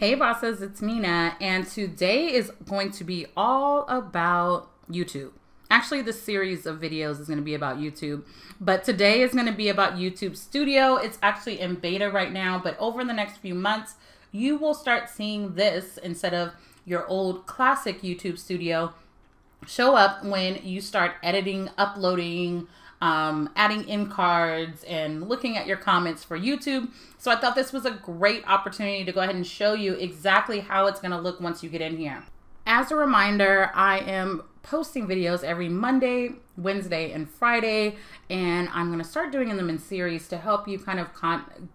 Hey bosses, it's Mina, and today is going to be all about YouTube. Actually, the series of videos is going to be about YouTube, but today is going to be about YouTube Studio. It's actually in beta right now, but over the next few months, you will start seeing this instead of your old classic YouTube Studio show up when you start editing, uploading, adding in cards and looking at your comments for YouTube. So I thought this was a great opportunity to go ahead and show you exactly how it's going to look once you get in here. As a reminder, I am posting videos every Monday, Wednesday, and Friday, and I'm going to start doing them in series to help you kind of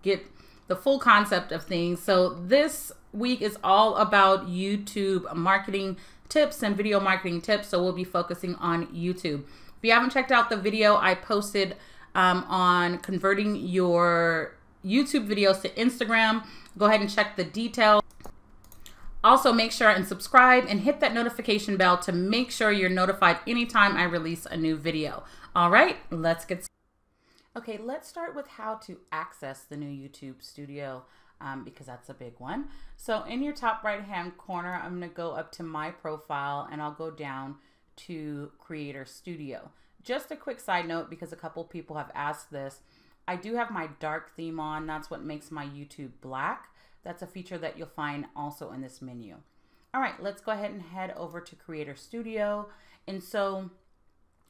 get the full concept of things. So this week is all about YouTube marketing tips and video marketing tips. So we'll be focusing on YouTube. If you haven't checked out the video I posted on converting your YouTube videos to Instagram, go ahead and check the details. Also, make sure and subscribe and hit that notification bell to make sure you're notified anytime I release a new video. All right, let's get started. Okay, let's start with how to access the new YouTube Studio because that's a big one. So in your top right-hand corner, I'm going to go up to My Profile and I'll go down to Creator Studio. Just a quick side note, because a couple people have asked this, I do have my dark theme on. That's what makes my YouTube black. That's a feature that you'll find also in this menu. All right, let's go ahead and head over to Creator Studio. And so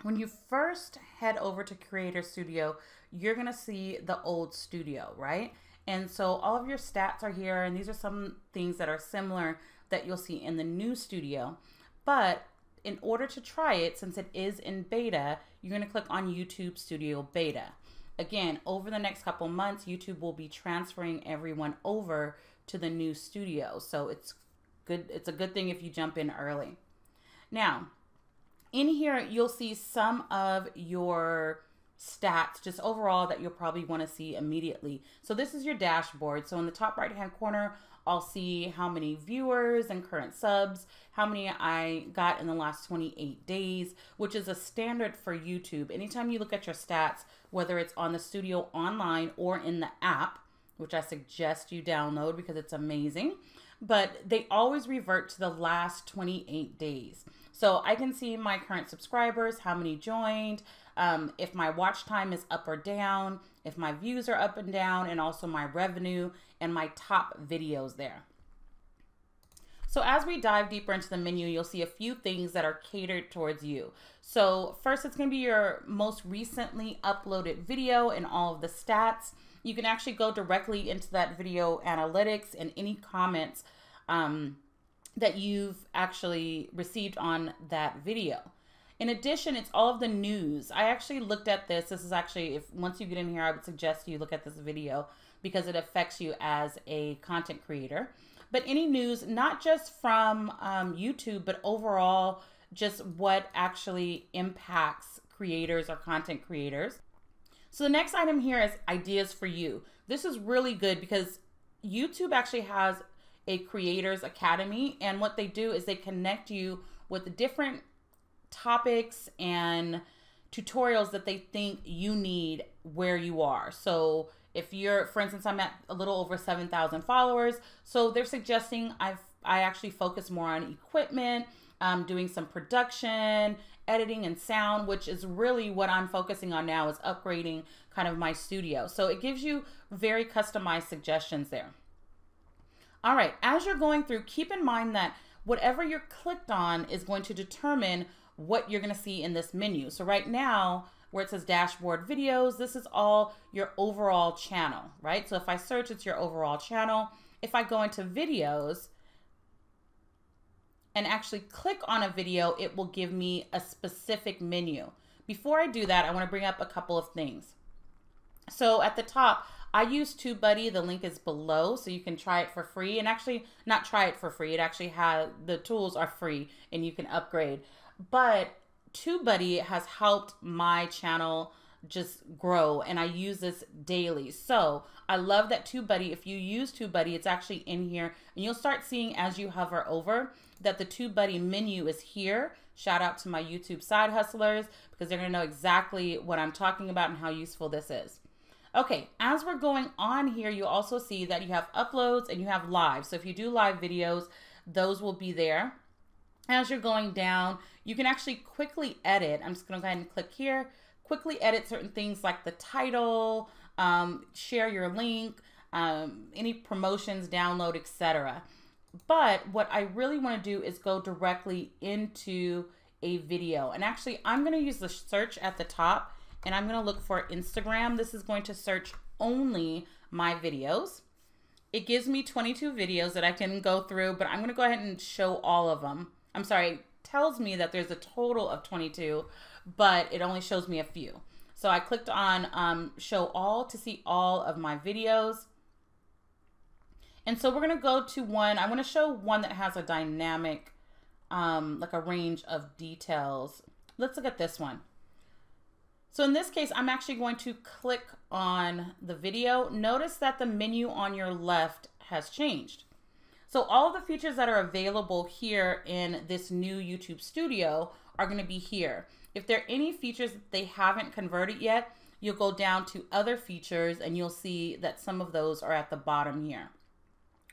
when you first head over to Creator Studio, you're gonna see the old studio, right? And so all of your stats are here, and these are some things that are similar that you'll see in the new studio. But in order to try it, since it is in beta, you're going to click on YouTube Studio Beta. Again, over the next couple months, YouTube will be transferring everyone over to the new studio. So it's good. It's a good thing if you jump in early. Now, in here, you'll see some of your stats just overall that you'll probably want to see immediately. So this is your dashboard. So in the top right-hand corner, I'll see how many viewers and current subs, how many I got in the last 28 days, which is a standard for YouTube. Anytime you look at your stats, whether it's on the studio online or in the app, which I suggest you download because it's amazing, but they always revert to the last 28 days. So I can see my current subscribers, how many joined, if my watch time is up or down, if my views are up and down, and also my revenue and my top videos there. So as we dive deeper into the menu, you'll see a few things that are catered towards you. So first, it's going to be your most recently uploaded video and all of the stats. You can actually go directly into that video analytics and any comments that you've actually received on that video. In addition, it's all of the news. I actually looked at this. This is actually, if once you get in here, I would suggest you look at this video because it affects you as a content creator. But any news, not just from YouTube, but overall, just what actually impacts creators or content creators. So the next item here is ideas for you. This is really good because YouTube actually has a Creators Academy, and what they do is they connect you with different topics and tutorials that they think you need where you are. So if you're, for instance, I'm at a little over 7,000 followers, so they're suggesting I actually focus more on equipment, doing some production, editing and sound, which is really what I'm focusing on now, is upgrading kind of my studio. So it gives you very customized suggestions there. All right, as you're going through, keep in mind that whatever you're clicked on is going to determine what you're gonna see in this menu. So right now, where it says dashboard videos, this is all your overall channel, right? So if I search, it's your overall channel. If I go into videos and actually click on a video, it will give me a specific menu. Before I do that, I wanna bring up a couple of things. So at the top, I use TubeBuddy. The link is below, so you can try it for free. And actually, not try it for free. It actually has, the tools are free and you can upgrade. But TubeBuddy has helped my channel just grow, and I use this daily. So I love that TubeBuddy, if you use TubeBuddy, it's actually in here. And you'll start seeing as you hover over that the TubeBuddy menu is here. Shout out to my YouTube side hustlers because they're going to know exactly what I'm talking about and how useful this is. Okay, as we're going on here, you also see that you have uploads and you have live. So if you do live videos, those will be there. As you're going down, you can actually quickly edit. I'm just gonna go ahead and click here, quickly edit certain things like the title, share your link, any promotions, download, etc. But what I really wanna do is go directly into a video. And actually, I'm gonna use the search at the top, and I'm gonna look for Instagram. This is going to search only my videos. It gives me 22 videos that I can go through, but I'm gonna go ahead and show all of them. I'm sorry, it tells me that there's a total of 22, but it only shows me a few. So I clicked on show all to see all of my videos. And so we're gonna go to one, I wanna show one that has a dynamic, like a range of details. Let's look at this one. So in this case, I'm actually going to click on the video. Notice that the menu on your left has changed. So all the features that are available here in this new YouTube Studio are gonna be here. If there are any features that they haven't converted yet, you'll go down to other features and you'll see that some of those are at the bottom here.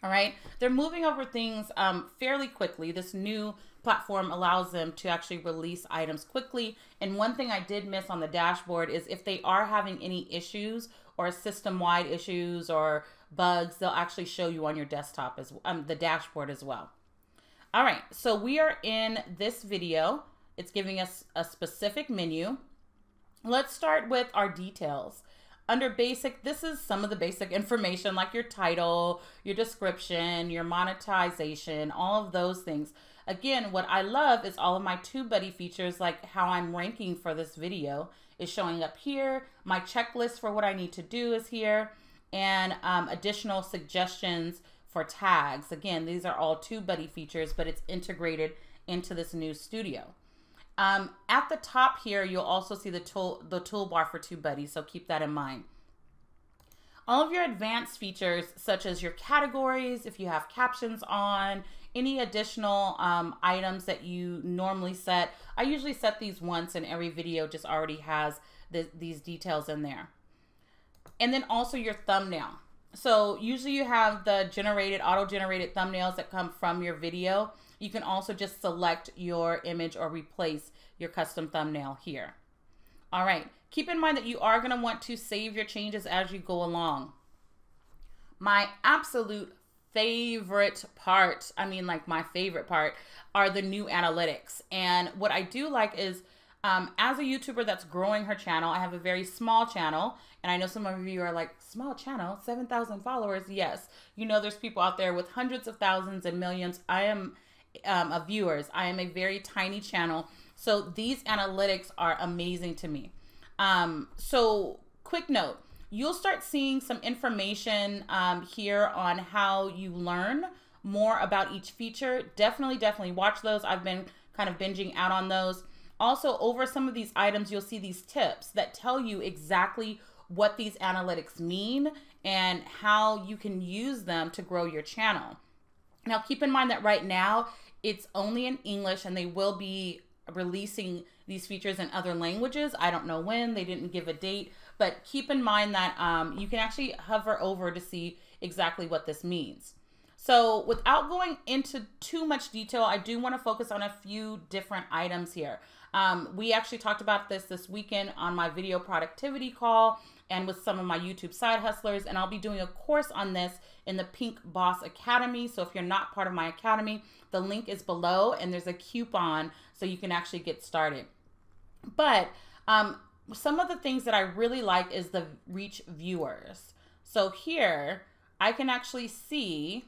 All right, they're moving over things fairly quickly. This new platform allows them to actually release items quickly. And one thing I did miss on the dashboard is if they are having any issues or system-wide issues or bugs, they'll actually show you on your desktop as the dashboard as well. All right, so we are in this video. It's giving us a specific menu. Let's start with our details. Under basic, this is some of the basic information like your title, your description, your monetization, all of those things. Again, what I love is all of my TubeBuddy features, like how I'm ranking for this video is showing up here. My checklist for what I need to do is here, and additional suggestions for tags. Again, these are all TubeBuddy features, but it's integrated into this new studio. At the top here, you'll also see the toolbar for TubeBuddy, so keep that in mind. All of your advanced features, such as your categories, if you have captions on, any additional items that you normally set. I usually set these once, and every video just already has these details in there. And then also your thumbnail. So usually you have the generated, auto-generated thumbnails that come from your video. You can also just select your image or replace your custom thumbnail here. All right, keep in mind that you are gonna want to save your changes as you go along. My absolute favorite part, I mean like my favorite part, are the new analytics. And what I do like is, as a YouTuber that's growing her channel, I have a very small channel, and I know some of you are like, small channel, 7,000 followers, yes. You know there's people out there with hundreds of thousands and millions. I am of viewers. I am a very tiny channel. So these analytics are amazing to me. So quick note, you'll start seeing some information here on how you learn more about each feature. Definitely watch those. I've been kind of binging out on those. Also, over some of these items, you'll see these tips that tell you exactly what these analytics mean and how you can use them to grow your channel. Now, keep in mind that right now, it's only in English, and they will be releasing these features in other languages. I don't know when, they didn't give a date, but keep in mind that you can actually hover over to see exactly what this means. So without going into too much detail, I do wanna focus on a few different items here. We actually talked about this weekend on my video productivity call and with some of my YouTube side hustlers, and I'll be doing a course on this in the Pink Boss Academy. So if you're not part of my academy, the link is below and there's a coupon so you can actually get started. But some of the things that I really like is the reach viewers. So here I can actually see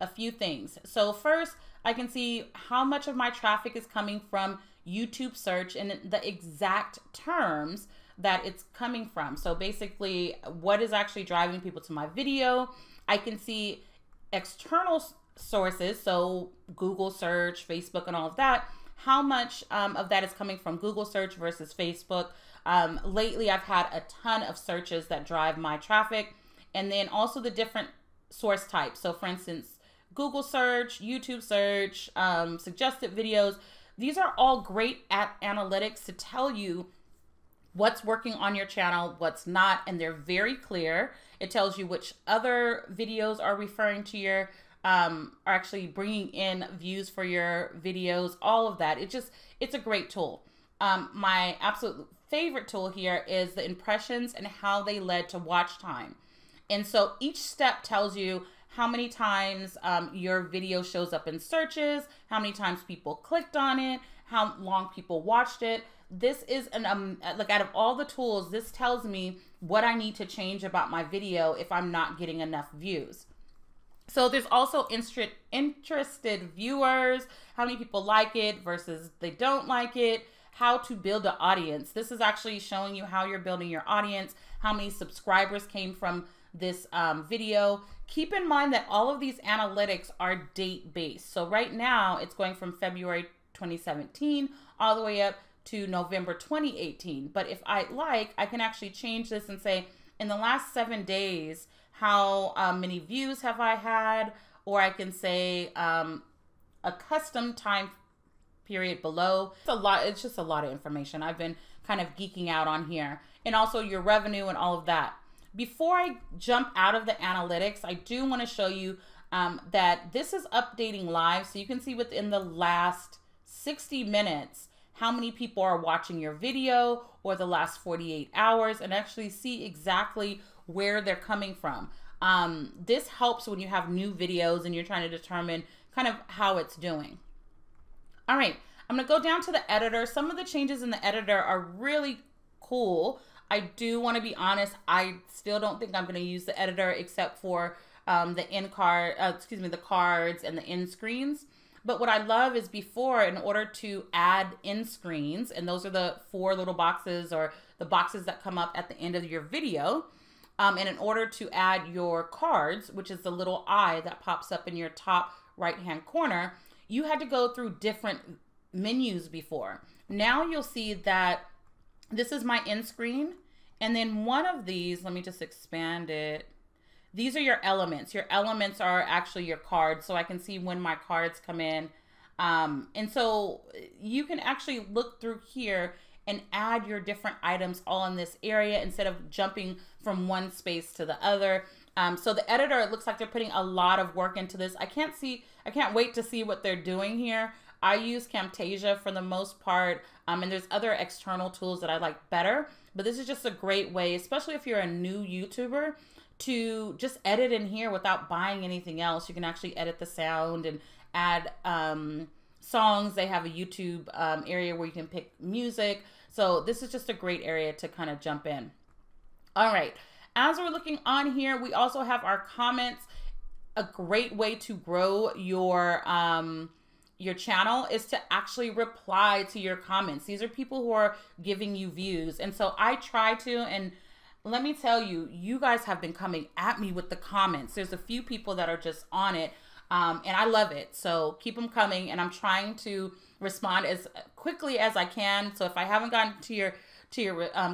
a few things. So first, I can see how much of my traffic is coming from YouTube search and the exact terms that it's coming from. So basically, what is actually driving people to my video. I can see external sources, so Google search, Facebook, and all of that. How much of that is coming from Google search versus Facebook. Lately, I've had a ton of searches that drive my traffic, and then also the different source types. So for instance, Google search, YouTube search, suggested videos. These are all great analytics to tell you what's working on your channel, what's not, and they're very clear. It tells you which other videos are referring to your, are actually bringing in views for your videos, all of that. It just, it's a great tool. My absolute favorite tool here is the impressions and how they led to watch time. And so each step tells you how many times your video shows up in searches, how many times people clicked on it, how long people watched it. This is an, like, out of all the tools, this tells me what I need to change about my video if I'm not getting enough views. So there's also interested viewers, how many people like it versus they don't like it, how to build an audience. This is actually showing you how you're building your audience, how many subscribers came from this video. Keep in mind that all of these analytics are date-based. So right now it's going from February 2017 all the way up to November 2018. But if I like, I can actually change this and say, in the last 7 days, how many views have I had? Or I can say a custom time period below. It's a lot. It's just a lot of information. I've been kind of geeking out on here, and also your revenue and all of that. Before I jump out of the analytics, I do want to show you that this is updating live. So you can see within the last 60 minutes, how many people are watching your video, or the last 48 hours, and actually see exactly where they're coming from. This helps when you have new videos and you're trying to determine kind of how it's doing. All right, I'm gonna go down to the editor. Some of the changes in the editor are really cool. I do wanna be honest, I still don't think I'm gonna use the editor except for the end card, excuse me, the cards and the end screens. But what I love is before, in order to add end screens, and those are the 4 little boxes or the boxes that come up at the end of your video. And in order to add your cards, which is the little eye that pops up in your top right-hand corner, you had to go through different menus before. Now you'll see that this is my end screen. And then one of these, let me just expand it. These are your elements. Your elements are actually your cards. So I can see when my cards come in. And so you can actually look through here and add your different items all in this area instead of jumping from one space to the other. So the editor, it looks like they're putting a lot of work into this. I can't wait to see what they're doing here. I use Camtasia for the most part, and there's other external tools that I like better, but this is just a great way, especially if you're a new YouTuber, to just edit in here without buying anything else. You can actually edit the sound and add songs. They have a YouTube area where you can pick music. So this is just a great area to kind of jump in. All right. As we're looking on here, we also have our comments. A great way to grow your channel is to actually reply to your comments. These are people who are giving you views. And so I try to, and let me tell you, you guys have been coming at me with the comments. There's a few people that are just on it, and I love it. So keep them coming, and I'm trying to respond as quickly as I can. So if I haven't gotten to your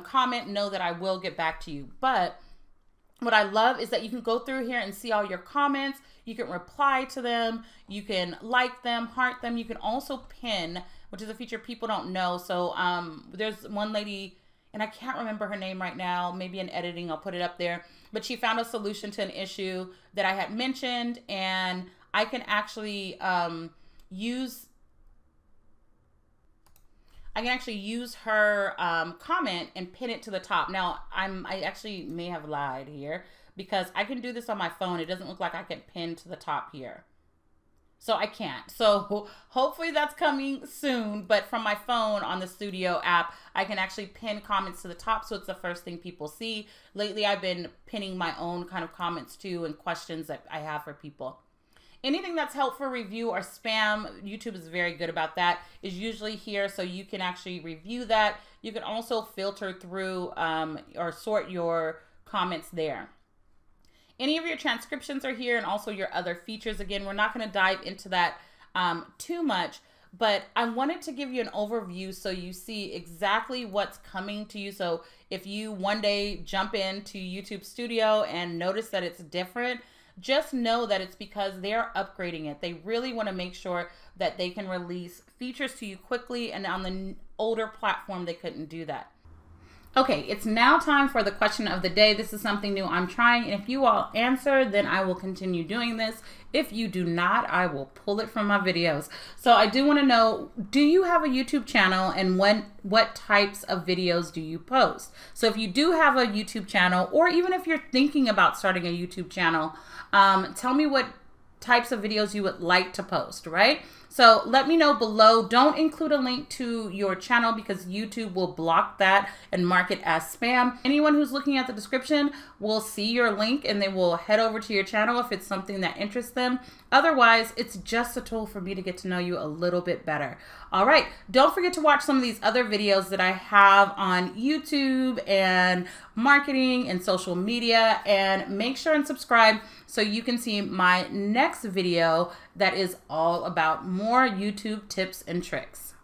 comment, know that I will get back to you. But what I love is that you can go through here and see all your comments. You can reply to them. You can like them, heart them. You can also pin, which is a feature people don't know. So there's one lady, and I can't remember her name right now. Maybe in editing, I'll put it up there. But she found a solution to an issue that I had mentioned, and I can actually use her comment and pin it to the top. Now, I actually may have lied here because I can do this on my phone. It doesn't look like I can pin to the top here. So I can't. So hopefully that's coming soon. But from my phone on the Studio app, I can actually pin comments to the top. So it's the first thing people see. Lately, I've been pinning my own kind of comments too, and questions that I have for people. Anything that's helpful review or spam, YouTube is very good about that, is usually here, so you can actually review that. You can also filter through or sort your comments there. Any of your transcriptions are here, and also your other features. Again, we're not going to dive into that too much, but I wanted to give you an overview so you see exactly what's coming to you. So if you one day jump into YouTube Studio and notice that it's different, just know that it's because they're upgrading it. They really want to make sure that they can release features to you quickly, and on the older platform, they couldn't do that. Okay, it's now time for the question of the day. This is something new I'm trying, and if you all answer, then I will continue doing this. If you do not, I will pull it from my videos. So I do want to know, do you have a YouTube channel, and what types of videos do you post? So if you do have a YouTube channel, or even if you're thinking about starting a YouTube channel, tell me what types of videos you would like to post, right? So let me know below. Don't include a link to your channel because YouTube will block that and mark it as spam. Anyone who's looking at the description will see your link and they will head over to your channel if it's something that interests them. Otherwise, it's just a tool for me to get to know you a little bit better. All right, don't forget to watch some of these other videos that I have on YouTube and marketing and social media, and make sure and subscribe so you can see my next video that is all about more YouTube tips and tricks.